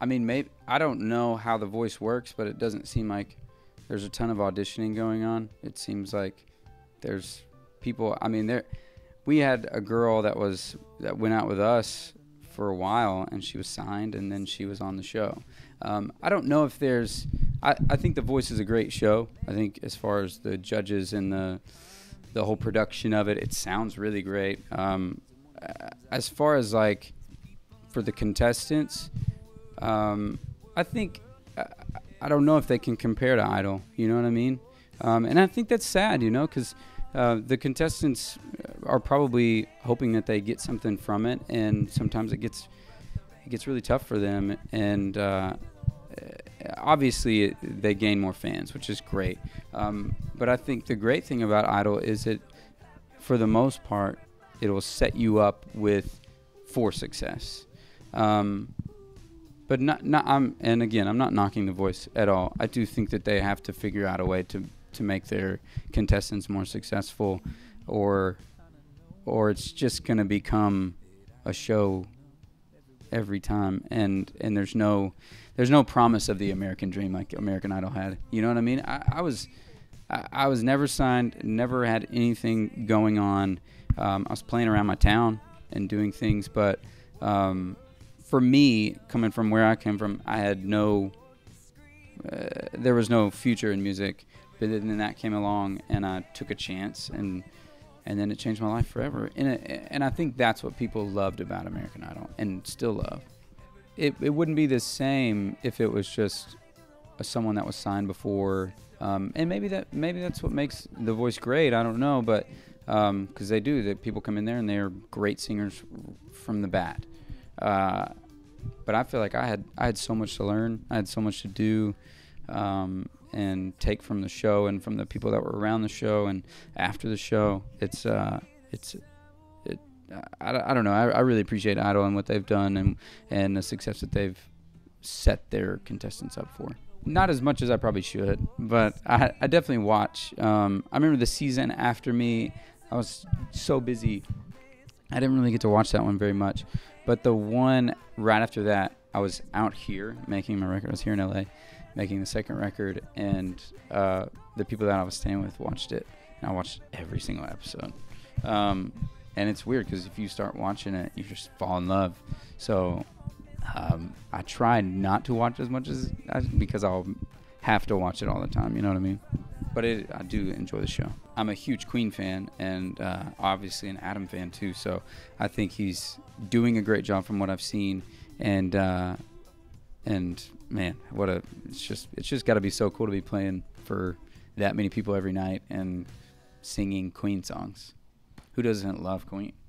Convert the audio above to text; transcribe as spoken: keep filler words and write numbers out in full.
I mean, maybe, I don't know how The Voice works, but it doesn't seem like there's a ton of auditioning going on. It seems like there's people, I mean, there, we had a girl that was, that went out with us for a while, and she was signed, and then she was on the show. Um, I don't know if there's, I, I think The Voice is a great show. I think as far as the judges and the, the whole production of it, it sounds really great. Um, as far as like, for the contestants, um, I think, I, I don't know if they can compare to Idol, you know what I mean? Um, and I think that's sad, you know, because uh, the contestants are probably hoping that they get something from it, and sometimes it gets it gets really tough for them, and uh, obviously it, they gain more fans, which is great. Um, but I think the great thing about Idol is it, for the most part, it will set you up with for success. Um, But not, not I'm, and again, I'm not knocking The Voice at all. I do think that they have to figure out a way to to make their contestants more successful, or or it's just going to become a show every time, and and there's no there's no promise of the American dream like American Idol had. You know what I mean? I, I was I, I was never signed, never had anything going on. Um, I was playing around my town and doing things, but. Um, For me, coming from where I came from, I had no, uh, there was no future in music. But then that came along, and I took a chance, and and then it changed my life forever. And it, and I think that's what people loved about American Idol, and still love. It it wouldn't be the same if it was just someone that was signed before. Um, and maybe that maybe that's what makes The Voice great. I don't know, but because um, they do, that people come in there and they are great singers from the bat. Uh, but I feel like I had I had so much to learn. I had so much to do um, and take from the show and from the people that were around the show and after the show. It's uh, it's it. I, I don't know. I, I really appreciate Idol and what they've done and and the success that they've set their contestants up for. Not as much as I probably should, but I, I definitely watch. Um, I remember the season after me. I was so busy. I didn't really get to watch that one very much. But the one right after that, I was out here making my record. I was here in L A making the second record, and uh, the people that I was staying with watched it. And I watched every single episode. Um, and it's weird because if you start watching it, you just fall in love. So um, I try not to watch as much as I, because I'll have to watch it all the time. You know what I mean? But it, I do enjoy the show. I'm a huge Queen fan, and uh, obviously an Adam fan too, so I think he's doing a great job from what I've seen, and uh, and man, what a it's just it's just got to be so cool to be playing for that many people every night and singing Queen songs. Who doesn't love Queen?